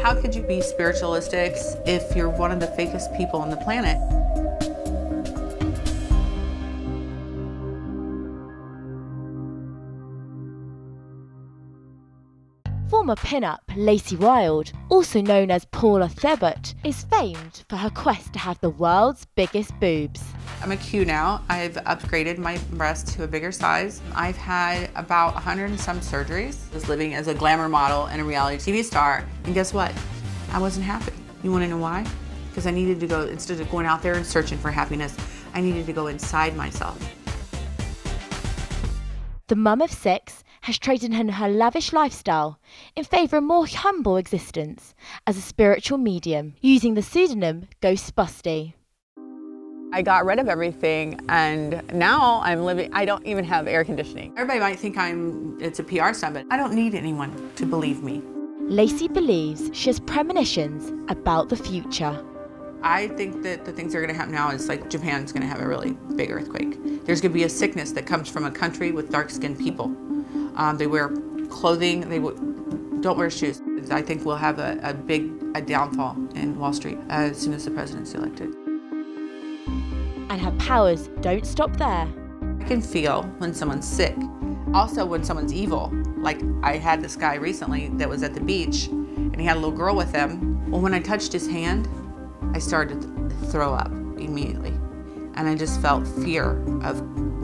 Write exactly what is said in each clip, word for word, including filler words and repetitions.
How could you be spiritualistic if you're one of the fakest people on the planet? Former pin-up Lacey Wildd, also known as Paula Thebert, is famed for her quest to have the world's biggest boobs. I'm a Q now. I've upgraded my breast to a bigger size. I've had about a hundred and some surgeries. I was living as a glamour model and a reality T V star, and guess what? I wasn't happy. You want to know why? Because I needed to go, instead of going out there and searching for happiness, I needed to go inside myself. The mum of six has traded in her lavish lifestyle in favour of a more humble existence as a spiritual medium, using the pseudonym Ghostbusty. I got rid of everything, and now I'm living, I don't even have air conditioning. Everybody might think I'm, it's a P R stunt, but I don't need anyone to believe me. Lacey believes she has premonitions about the future. I think that the things that are going to happen now is, like, Japan's going to have a really big earthquake. There's going to be a sickness that comes from a country with dark-skinned people. Um, they wear clothing, they w don't wear shoes. I think we'll have a, a big a downfall in Wall Street as soon as the president's elected. And her powers don't stop there. I can feel when someone's sick, also when someone's evil. Like, I had this guy recently that was at the beach, and he had a little girl with him. Well, when I touched his hand, I started to throw up immediately. And I just felt fear of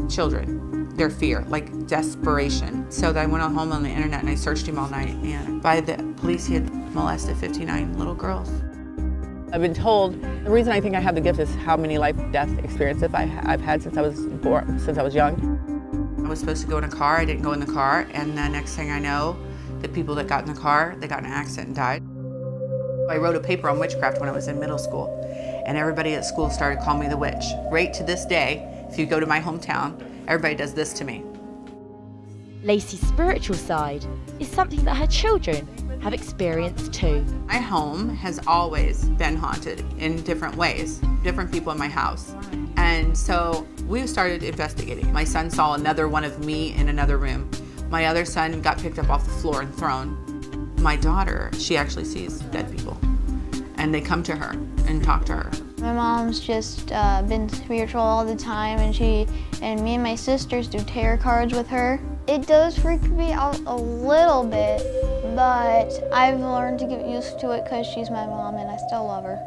children, their fear, like desperation. So I went on home on the internet and I searched him all night, and by the police he had molested fifty-nine little girls. I've been told the reason I think I have the gift is how many life-death experiences I've had since I was born, since I was young. I was supposed to go in a car, I didn't go in the car, and the next thing I know, the people that got in the car, they got in an accident and died. I wrote a paper on witchcraft when I was in middle school, and everybody at school started calling me the witch. Right to this day, if you go to my hometown, everybody does this to me. Lacey's spiritual side is something that her children have experienced too. My home has always been haunted in different ways, different people in my house. And so we started investigating. My son saw another one of me in another room. My other son got picked up off the floor and thrown. My daughter, she actually sees dead people. And they come to her and talk to her. My mom's just uh, been spiritual all the time, and she and me and my sisters do tarot cards with her. It does freak me out a little bit, but I've learned to get used to it because she's my mom and I still love her.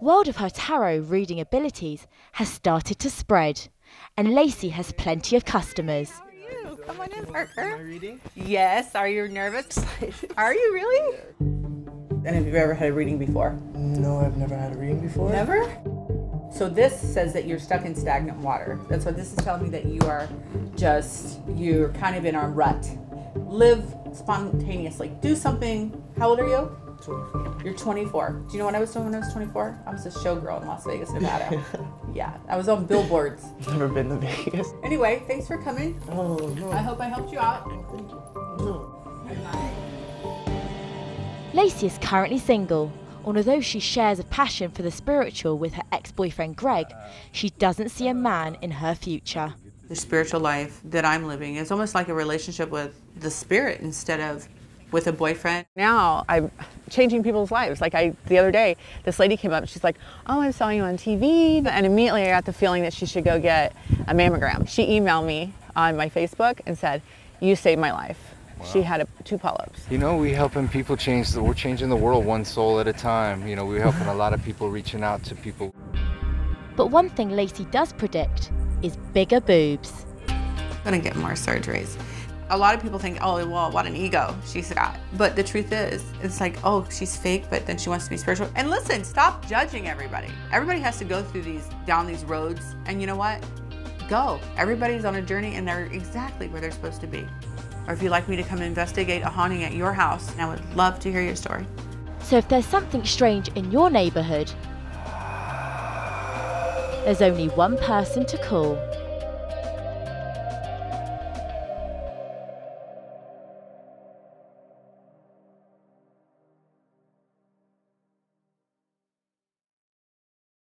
Word of her tarot reading abilities has started to spread, and Lacey has plenty of customers. How are you? Come on in, Parker. Am I reading? Yes. Are you nervous? Are you really? And have you ever had a reading before? No, I've never had a reading before. Never? So this says that you're stuck in stagnant water. That's what this is telling me, that you are just, you're kind of in a rut. Live spontaneously. Do something. How old are you? twenty-four. You're twenty-four. Do you know what I was doing when I was twenty-four? I was a showgirl in Las Vegas, Nevada. Yeah, I was on billboards. Never been to Vegas. Anyway, thanks for coming. Oh, no. I hope I helped you out. Thank you. No. Bye-bye. Lacey is currently single, although she shares a passion for the spiritual with her ex-boyfriend Greg, she doesn't see a man in her future. The spiritual life that I'm living is almost like a relationship with the spirit instead of with a boyfriend. Now I'm changing people's lives. Like I, the other day, this lady came up and she's like, oh, I saw you on T V, and immediately I got the feeling that she should go get a mammogram. She emailed me on my Facebook and said, you saved my life. Wow. She had a, two polyps. You know, we're helping people change. The, we're changing the world one soul at a time. You know, we're helping a lot of people, reaching out to people. But one thing Lacey does predict is bigger boobs. I'm going to get more surgeries. A lot of people think, oh, well, what an ego she's got. But the truth is, it's like, oh, she's fake, but then she wants to be spiritual. And listen, stop judging everybody. Everybody has to go through these, down these roads. And you know what? Go. Everybody's on a journey, and they're exactly where they're supposed to be. Or if you'd like me to come investigate a haunting at your house, I would love to hear your story. So if there's something strange in your neighborhood, there's only one person to call.